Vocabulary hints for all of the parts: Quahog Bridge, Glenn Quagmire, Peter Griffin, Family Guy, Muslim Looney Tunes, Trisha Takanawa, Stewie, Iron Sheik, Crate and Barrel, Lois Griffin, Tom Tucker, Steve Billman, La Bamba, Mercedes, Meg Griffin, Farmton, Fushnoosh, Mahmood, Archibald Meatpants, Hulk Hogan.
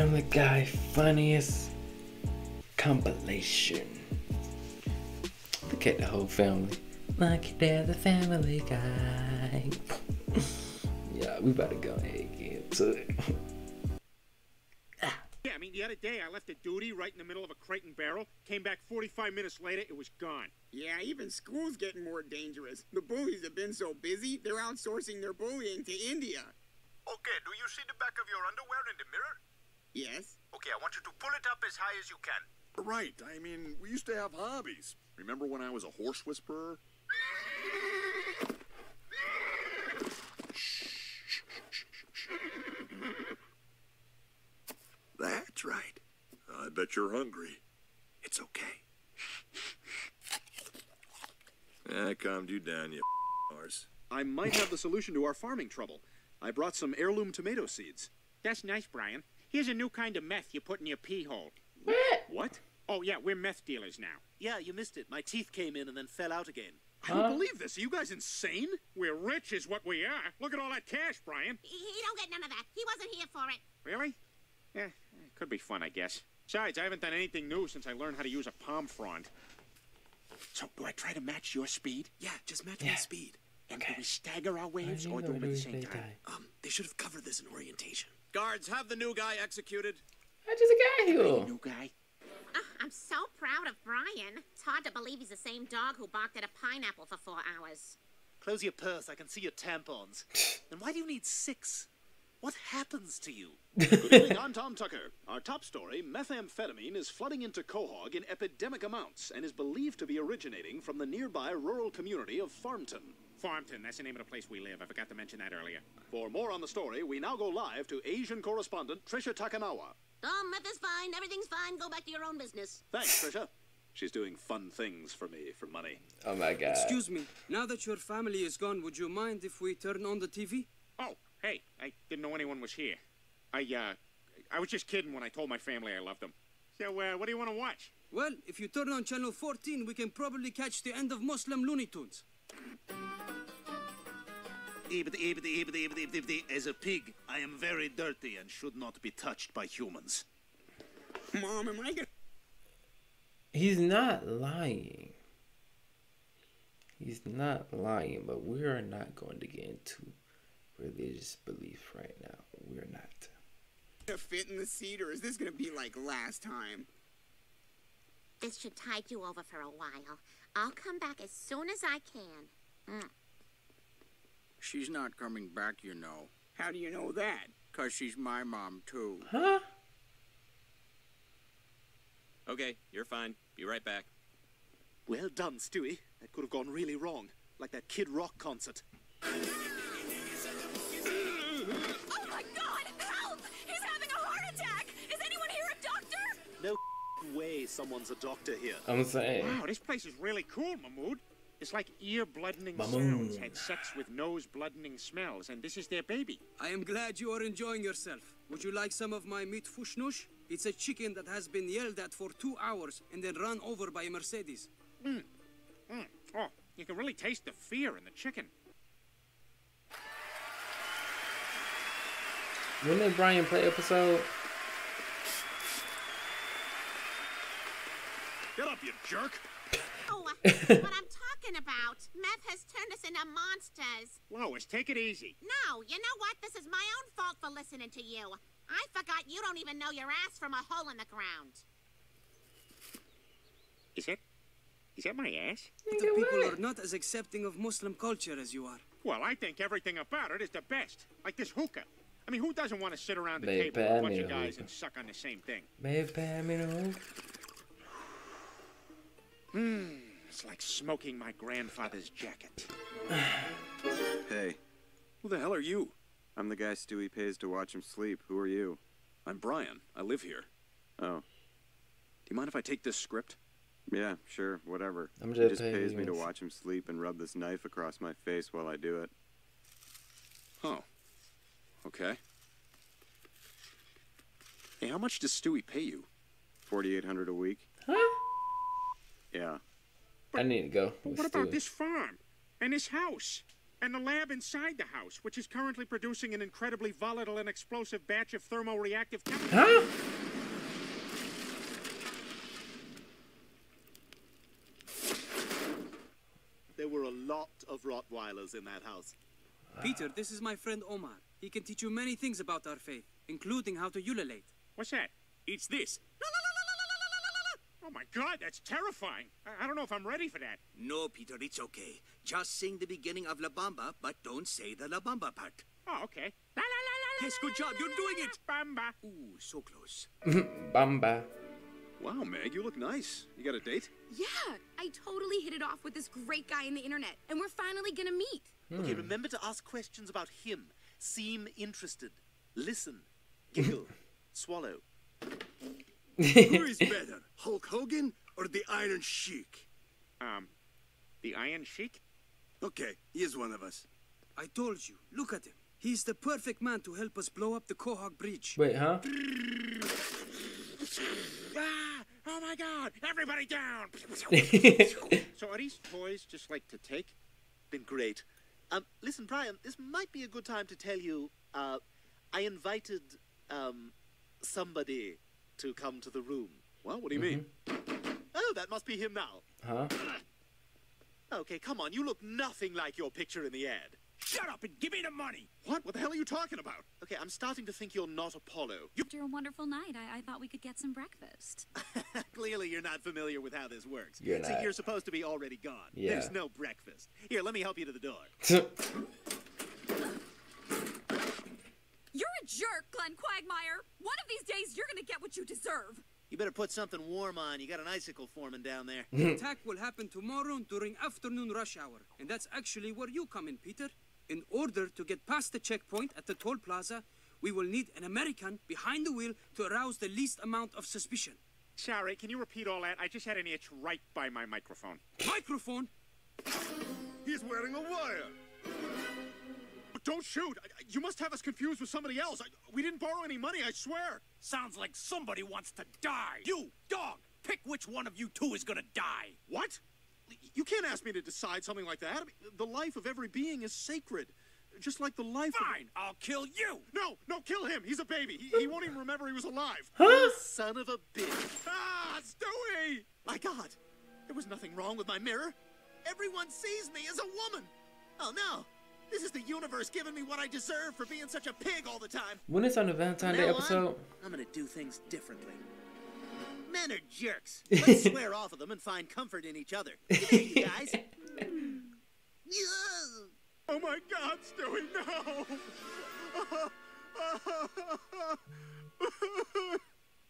Family Guy funniest compilation. Look at the whole family. Like they're the Family Guy. Yeah, we about to go ahead and get to it. Yeah, I mean, the other day I left a duty right in the middle of a Crate and Barrel. Came back 45 minutes later, it was gone. Yeah, even school's getting more dangerous. The bullies have been so busy, they're outsourcing their bullying to India. Okay, do you see the back of your underwear in the mirror? Yes. Okay, I want you to pull it up as high as you can. Right, I mean, we used to have hobbies. Remember when I was a horse whisperer? That's right. I bet you're hungry. It's okay. I calmed you down, you arse. I might have the solution to our farming trouble. I brought some heirloom tomato seeds. That's nice, Brian. Here's a new kind of meth you put in your pee hole. What? Oh, yeah, we're meth dealers now. Yeah, you missed it. My teeth came in and then fell out again. I don't believe this. Are you guys insane? We're rich is what we are. Look at all that cash, Brian. He don't get none of that. He wasn't here for it. Really? Yeah, it could be fun, I guess. Besides, I haven't done anything new since I learned how to use a palm frond. So, do I try to match your speed? Yeah, just match my speed. And do we stagger our waves or do them at the same time? They should have covered this in orientation. Guards, have the new guy executed. That's just a guy who... New guy. I'm so proud of Brian. It's hard to believe he's the same dog who barked at a pineapple for 4 hours. Close your purse. I can see your tampons. And why do you need 6? What happens to you? Good evening, I'm Tom Tucker. Our top story, methamphetamine is flooding into Quahog in epidemic amounts and is believed to be originating from the nearby rural community of Farmton. Farmton, that's the name of the place we live. I forgot to mention that earlier. For more on the story, we now go live to Asian correspondent Trisha Takanawa. Meth is fine. Everything's fine. Go back to your own business. Thanks, Trisha. She's doing fun things for me for money. Oh, my God. Excuse me. Now that your family is gone, would you mind if we turn on the TV? Oh. Hey, I didn't know anyone was here. I was just kidding when I told my family I loved them. So, what do you want to watch? Well, if you turn on channel 14, we can probably catch the end of Muslim Looney Tunes. As a pig, I am very dirty and should not be touched by humans. Mom, am I gonna... He's not lying. He's not lying, but we are not going to get into religious belief right now. We're not. To fit in the seat, or is this gonna be like last time? This should tide you over for a while. I'll come back as soon as I can. She's not coming back, you know. How do you know that? 'Cause she's my mom too. Huh? Okay, you're fine. Be right back. Well done, Stewie. That could have gone really wrong. Like that Kid Rock concert. Oh my God! Help! He's having a heart attack! Is anyone here a doctor? No way someone's a doctor here. I'm saying. Wow, this place is really cool, Mahmood. It's like ear-bloodening sounds had sex with nose-bloodening smells, and this is their baby. I am glad you are enjoying yourself. Would you like some of my meat Fushnoosh? It's a chicken that has been yelled at for 2 hours and then run over by a Mercedes. Oh, you can really taste the fear in the chicken. When did Brian play episode? Get up, you jerk! Oh, what I'm talking about. Meth has turned us into monsters. Lois, take it easy. No, you know what? This is my own fault for listening to you. I forgot you don't even know your ass from a hole in the ground. Is that my ass? The people are not as accepting of Muslim culture as you are. Well, I think everything about it is the best. Like this hookah. I mean, who doesn't want to sit around the table with a bunch of guys and suck on the same thing? It's like smoking my grandfather's jacket. Hey. Who the hell are you? I'm the guy Stewie pays to watch him sleep. Who are you? I'm Brian. I live here. Oh. Do you mind if I take this script? Yeah, sure, whatever. He just pays me to watch him sleep and rub this knife across my face while I do it. Oh. Okay. Hey, how much does Stewie pay you? $4,800 a week. Huh? Yeah. But I need to go. What about this farm? And this house? and the lab inside the house, which is currently producing an incredibly volatile and explosive batch of thermoreactive chemicals. Huh? There were a lot of Rottweilers in that house. Wow. Peter, this is my friend Omar. He can teach you many things about our faith, including how to ululate. What's that? It's this. Oh my God, that's terrifying. I don't know if I'm ready for that. No, Peter, it's okay. Just sing the beginning of La Bamba, but don't say the La Bamba part. Oh, okay. La, la, la, la, yes, good job. You're doing it. Bamba. Ooh, so close. Bamba. Wow, Meg, you look nice. You got a date? Yeah, I totally hit it off with this great guy on the internet, and we're finally gonna meet. Okay, remember to ask questions about him. Seem interested. Listen. Giggle. Swallow. Who is better, Hulk Hogan or the Iron Sheik? The Iron Sheik? Okay, he is one of us. I told you, look at him. He's the perfect man to help us blow up the Quahog Bridge. Wait, huh? Ah, oh my God, everybody down! So are these toys just like to take? Been great. Listen, Brian, this might be a good time to tell you, I invited, somebody to come to the room. Well, what do you mean? Oh, that must be him now. Huh? Okay, come on, you look nothing like your picture in the ad. Shut up and give me the money! What? What the hell are you talking about? Okay, I'm starting to think you're not Apollo. After a wonderful night, I thought we could get some breakfast. Clearly you're not familiar with how this works. You're See, you're supposed to be already gone. Yeah. There's no breakfast. Here, let me help you to the door. You're a jerk, Glenn Quagmire. One of these days, you're gonna get what you deserve. You better put something warm on. You got an icicle forming down there. The attack will happen tomorrow during afternoon rush hour. And that's actually where you come in, Peter. In order to get past the checkpoint at the toll plaza, we will need an American behind the wheel to arouse the least amount of suspicion. Sorry, can you repeat all that? I just had an itch right by my microphone. Microphone? He's wearing a wire. But don't shoot. You must have us confused with somebody else. We didn't borrow any money, I swear. Sounds like somebody wants to die. You, dog, pick which one of you two is gonna die. What? You can't ask me to decide something like that. I mean, the life of every being is sacred, just like the life Fine, I'll kill you. No, no, kill him. He's a baby. He won't even remember he was alive. Huh? Son of a bitch. Ah, Stewie! My God, there was nothing wrong with my mirror. Everyone sees me as a woman. Oh, no. This is the universe giving me what I deserve for being such a pig all the time. When it's on the Valentine's Day episode... I'm going to do things differently. Men are jerks. Let's swear off of them and find comfort in each other. Hey, you guys. Oh, my God, Stewie, no.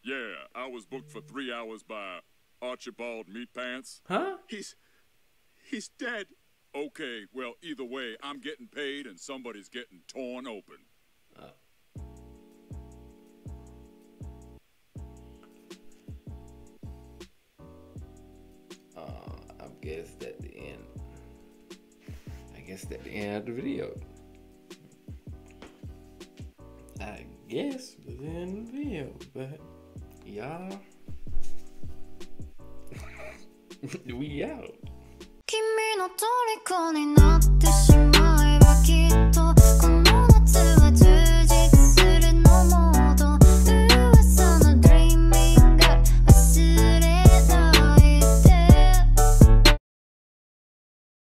Yeah, I was booked for 3 hours by Archibald Meatpants. Huh? He's dead. Okay, well, either way, I'm getting paid and somebody's getting torn open. I guess at the end. I guess at the end of the video. I guess at the end of the video, but y'all, we out. 君の虜になって